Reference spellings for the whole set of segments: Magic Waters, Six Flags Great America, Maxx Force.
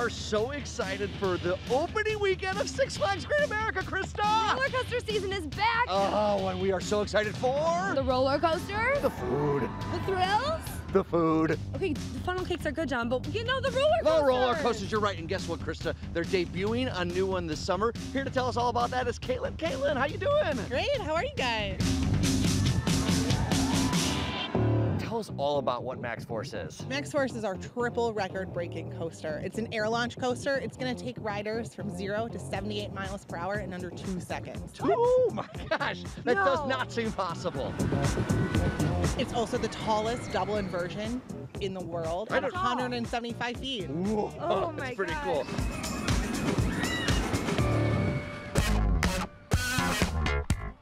are so excited for the opening weekend of Six Flags Great America, Krista! Roller coaster season is back! Oh, and we are so excited for... the roller coaster. The food. The thrills. The food. Okay, the funnel cakes are good, John, but you know, the roller coasters. The roller coasters, you're right. And guess what, Krista? They're debuting a new one this summer. Here to tell us all about that is Caitlin. Caitlin, how you doing? Great, how are you guys? Tell us all about what Maxx Force is. Maxx Force is our triple record-breaking coaster. It's an air launch coaster. It's gonna take riders from 0 to 78 miles per hour in under 2 seconds. Oh my gosh, that does not seem possible. It's also the tallest double inversion in the world at 175 feet. Whoa, oh my gosh. That's pretty cool.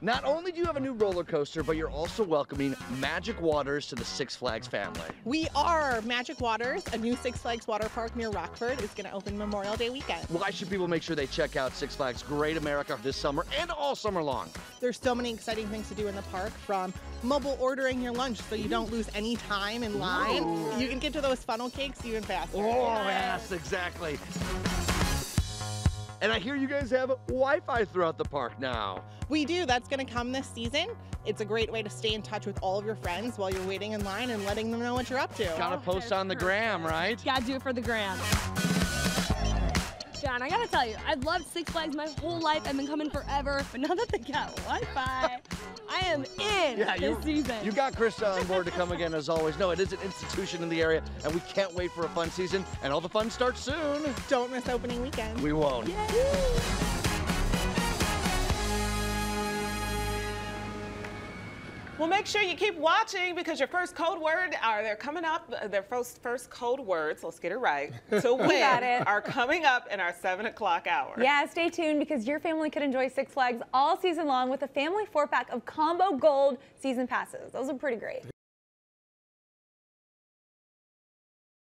Not only do you have a new roller coaster, but you're also welcoming Magic Waters to the Six Flags family. We are. Magic Waters, a new Six Flags water park near Rockford, is going to open Memorial Day weekend. Why should people make sure they check out Six Flags Great America this summer and all summer long? There's so many exciting things to do in the park, from mobile ordering your lunch so you don't lose any time in line. Ooh. You can get to those funnel cakes even faster. Oh, yes, exactly. And I hear you guys have Wi-Fi throughout the park now. We do. That's going to come this season. It's a great way to stay in touch with all of your friends while you're waiting in line and letting them know what you're up to. Gotta post on the gram, right? Gotta do it for the gram. John, I gotta tell you, I've loved Six Flags my whole life. I've been coming forever, but now that they got Wi-Fi, I am in this season. You got Krista on board to come again, as always. No, it is an institution in the area, and we can't wait for a fun season, and all the fun starts soon. Don't miss opening weekend. We won't. Yay. Well, make sure you keep watching because your first code word, or they're coming up, their first code words, let's get it right, to win are coming up in our 7 o'clock hour. Yeah, stay tuned because your family could enjoy Six Flags all season long with a family 4-pack of combo gold season passes. Those are pretty great.